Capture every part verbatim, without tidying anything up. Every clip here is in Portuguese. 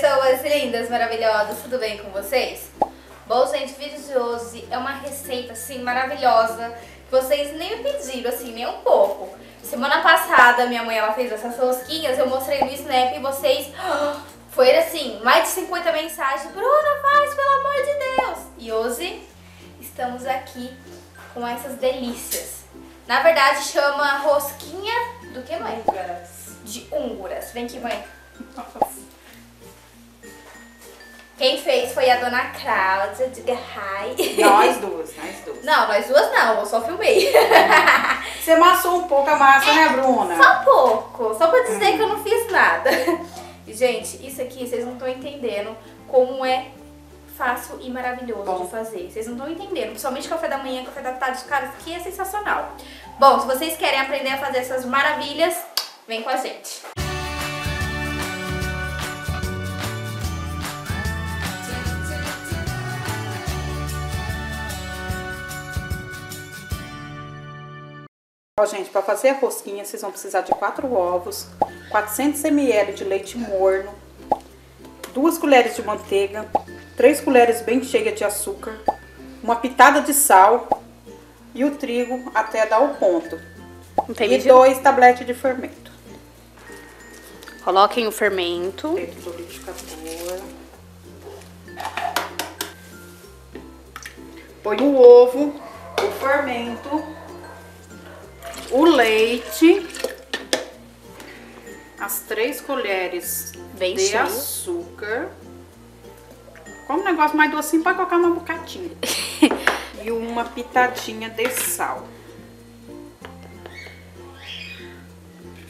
pessoas lindas, maravilhosas, tudo bem com vocês? Bom, gente, o vídeo de hoje é uma receita, assim, maravilhosa, que vocês nem me pediram, assim, nem um pouco. Semana passada, minha mãe, ela fez essas rosquinhas, eu mostrei no Snap e vocês... Foi, assim, mais de cinquenta mensagens. Bruna, faz, pelo amor de Deus! E hoje, estamos aqui com essas delícias. Na verdade, chama rosquinha do que, mãe? Húngaras. De húngaras. Vem aqui, mãe. Quem fez foi a Dona Cláudia, de Garrai. Nós duas, nós duas. Não, nós duas não, eu só filmei. Você amassou um pouco a massa, é, né, Bruna? Só um pouco, só pra dizer hum. que eu não fiz nada. Gente, isso aqui vocês não estão entendendo como é fácil e maravilhoso Bom. de fazer. Vocês não estão entendendo, principalmente café da manhã, café da tarde, cara, isso aqui é sensacional. Bom, se vocês querem aprender a fazer essas maravilhas, vem com a gente. Ó, gente, para fazer a rosquinha, vocês vão precisar de quatro ovos, quatrocentos mililitros de leite morno, duas colheres de manteiga, três colheres bem cheias de açúcar, uma pitada de sal e o trigo até dar o ponto. Entendi. E dois tabletes de fermento. Coloquem o fermento dentro do liquidificador. Põe o ovo, o fermento, o leite, as três colheres Bem de cheio. açúcar. Como um negócio mais docinho, pode colocar uma bocadinha. E uma pitadinha de sal.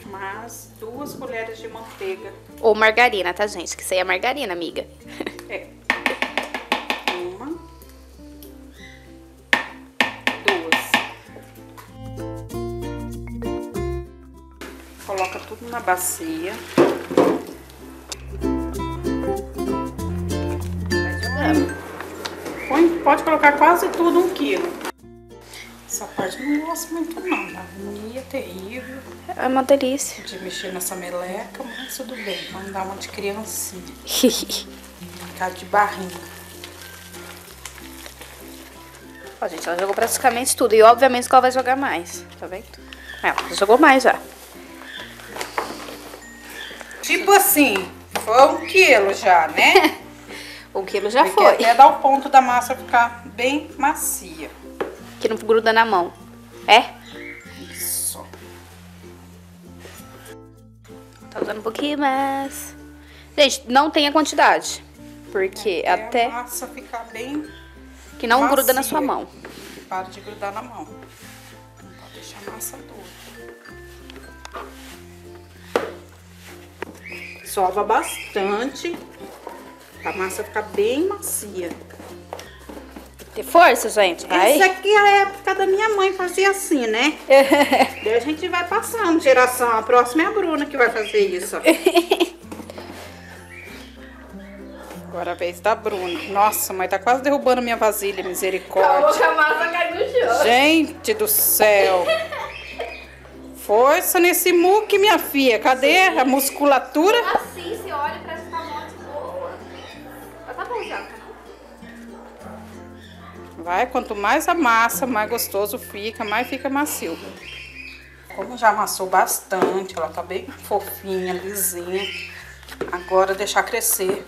Mais duas colheres de manteiga. Ou margarina, tá, gente? Que isso aí é margarina, amiga. É. Coloca tudo na bacia. Põe, pode colocar quase tudo, um quilo. Essa parte não gosto muito não, tá? Agonia terrível. É uma delícia. De mexer nessa meleca, mas tudo bem. Vamos dar uma de criancinha. Ficar de barrinha. Ó, gente, ela jogou praticamente tudo. E obviamente que ela vai jogar mais, tá vendo? Ela jogou mais já. Tipo assim, foi um quilo já, né? um quilo já Porque foi. Até dar o ponto da massa ficar bem macia. Que não gruda na mão. É? Isso. Tá usando um pouquinho mais. Gente, não tem a quantidade. Porque até... até... a massa ficar bem Que não macia. gruda na sua mão. Para de grudar na mão. Não pode deixar a massa dura. Sova bastante, a massa ficar bem macia. Tem que ter força, gente. Vai. Isso aqui é a época da minha mãe fazer assim, né? Daí a gente vai passando, geração. A próxima é a Bruna que vai fazer isso. Agora a vez da Bruna. Nossa, mãe, tá quase derrubando minha vasilha, misericórdia. A massa cai no chão. Gente do céu. Força nesse muque, minha filha. Cadê Sim. a musculatura? Assim, você olha, parece que tá muito boa. Mas tá bom já, tá? Vai, quanto mais amassa, mais gostoso fica, mais fica macio. Como já amassou bastante, ela tá bem fofinha, lisinha. Agora deixar crescer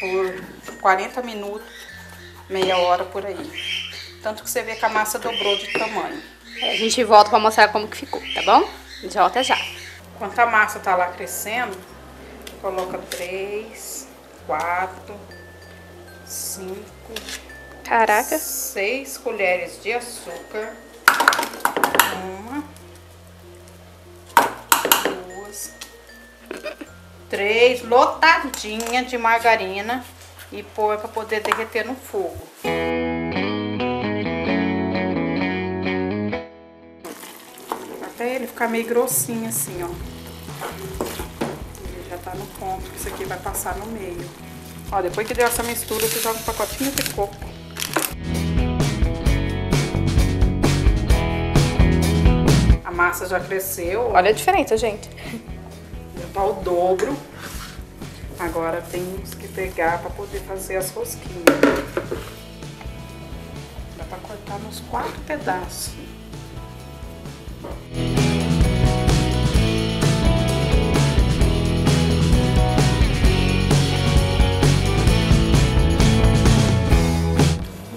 por quarenta minutos, meia hora por aí. Tanto que você vê que a massa dobrou de tamanho. A gente volta pra mostrar como que ficou, tá bom? Já volta já. Enquanto a massa tá lá crescendo, coloca três, quatro, cinco, Caraca. seis colheres de açúcar. Uma, duas, três, lotadinha de margarina e põe pra poder derreter no fogo. Ele ficar meio grossinho assim, ó. Ele já tá no ponto, que isso aqui vai passar no meio. Ó, depois que deu essa mistura, você joga um pacotinho de coco. A massa já cresceu. Olha a diferença, gente. Já tá o dobro. Agora temos que pegar para poder fazer as rosquinhas. Dá para cortar nos quatro pedaços.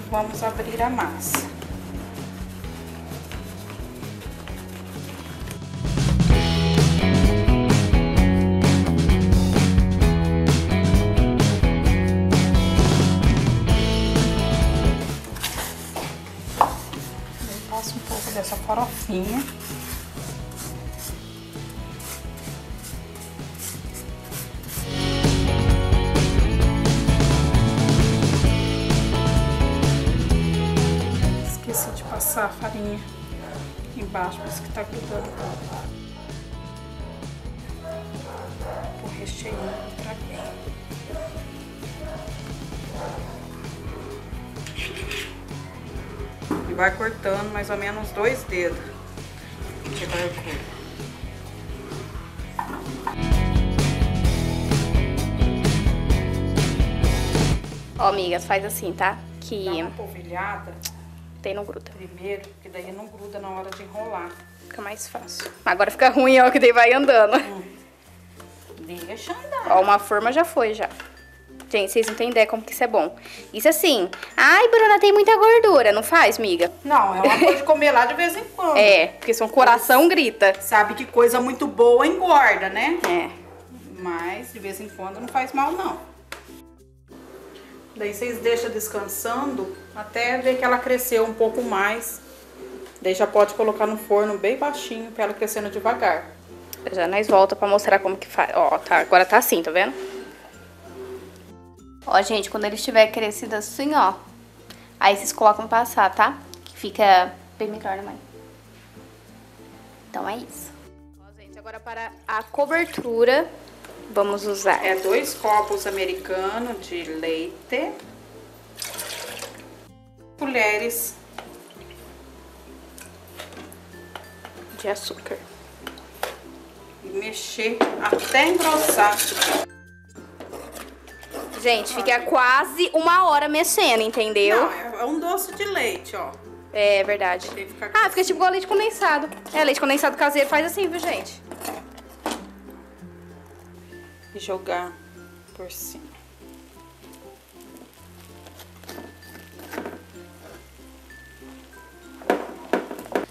Vamos abrir a massa. Passo um pouco dessa farofinha. Esqueci de passar a farinha aqui embaixo, por isso que tá grudando. Vou recheando pra cá. Vai cortando mais ou menos dois dedos que vai cortar. Ó, amigas, faz assim, tá? Que dá uma polvilhada. Tem, não gruda. Primeiro, porque daí não gruda na hora de enrolar. Fica mais fácil. Agora fica ruim, ó, que daí vai andando. Hum. Deixa andar. Ó, uma forma já foi, já. Gente, vocês não têm ideia como que isso é bom. Isso assim, ai, Bruna, tem muita gordura, não faz, miga? Não, é uma coisa de comer lá de vez em quando. É, porque se um coração grita. Sabe que coisa muito boa engorda, né? É. Mas de vez em quando não faz mal, não. Daí vocês deixam descansando até ver que ela cresceu um pouco mais. Daí já pode colocar no forno bem baixinho pra ela crescendo devagar. Já nós volta pra mostrar como que faz. Ó, tá, agora tá assim, tá vendo? Ó, gente, quando ele estiver crescido assim, ó, aí vocês colocam pra assar, tá? Que fica bem melhor, né, mãe? Então é isso. Ó, gente, agora para a cobertura, vamos usar... É dois copos americanos de leite. Colheres de açúcar. E mexer até engrossar. Gente, fica quase uma hora mexendo, entendeu? Não, é um doce de leite, ó. É, verdade. Ah, fica tipo igual leite condensado. É, leite condensado caseiro faz assim, viu, gente? E jogar por cima.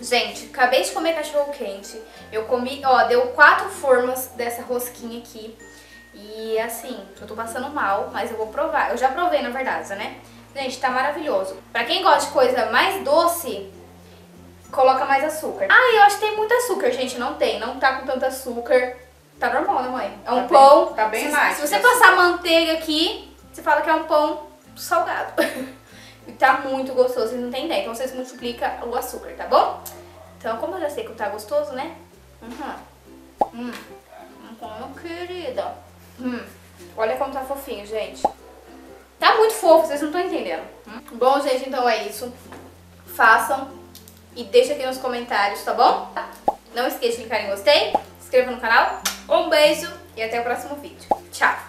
Gente, acabei de comer cachorro quente. Eu comi, ó, deu quatro formas dessa rosquinha aqui. E assim, eu tô passando mal, mas eu vou provar. Eu já provei, na verdade, né? Gente, tá maravilhoso. Pra quem gosta de coisa mais doce, coloca mais açúcar. Ah, eu acho que tem muito açúcar, gente. Não tem, não tá com tanto açúcar. Tá normal, né, mãe? É um tá pão. Bem, tá bem se, mais. Se você passar açúcar. Manteiga aqui, você fala que é um pão salgado. E tá muito gostoso, vocês não tem ideia. Então vocês multiplicam o açúcar, tá bom? Então, como eu já sei que tá gostoso, né? Uhum. Hum. Então, meu querido, Hum, olha como tá fofinho, gente. Tá muito fofo, vocês não estão entendendo. Hum? Bom, gente, então é isso. Façam e deixem aqui nos comentários, tá bom? Tá. Não esqueça de clicar em gostei, se inscreva no canal. Um beijo e até o próximo vídeo. Tchau!